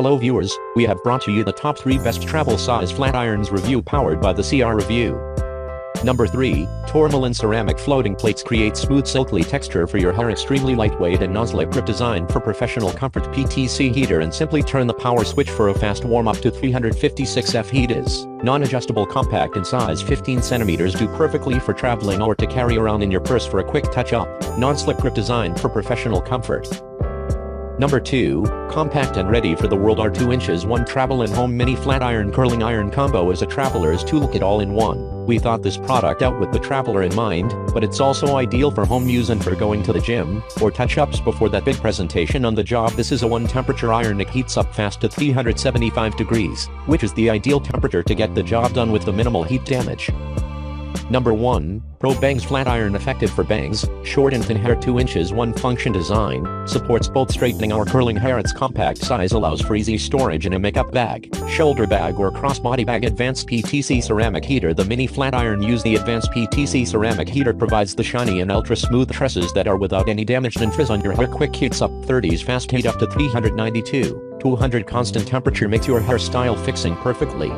Hello viewers, we have brought to you the top 3 best travel size flat irons review powered by the CR Review. Number 3, Tourmaline Ceramic Floating Plates create smooth silky texture for your hair. Extremely lightweight and nozzle grip designed for professional comfort. PTC heater and simply turn the power switch for a fast warm up to 356°F. Heat is non-adjustable, compact in size 15 cm, do perfectly for traveling or to carry around in your purse for a quick touch-up. Non-slip grip designed for professional comfort. Number 2, compact and ready for the world. Are 2 inches 1 travel and home mini flat iron curling iron combo is a traveler's toolkit all in one. We thought this product out with the traveler in mind, but it's also ideal for home use and for going to the gym or touch-ups before that big presentation on the job. This is a 1-temperature iron. It heats up fast to 375°, which is the ideal temperature to get the job done with the minimal heat damage. Number 1, Pro Bangs Flat Iron, effective for bangs, short and thin hair. 2 inches 1 function design, supports both straightening or curling hair. Its compact size allows for easy storage in a makeup bag, shoulder bag or crossbody bag. Advanced PTC ceramic heater. The mini flat iron use the advanced PTC ceramic heater, provides the shiny and ultra smooth tresses that are without any damage and frizz on your hair. Quick heats up 30s fast, heat up to 392, 200 constant temperature, makes your hairstyle fixing perfectly.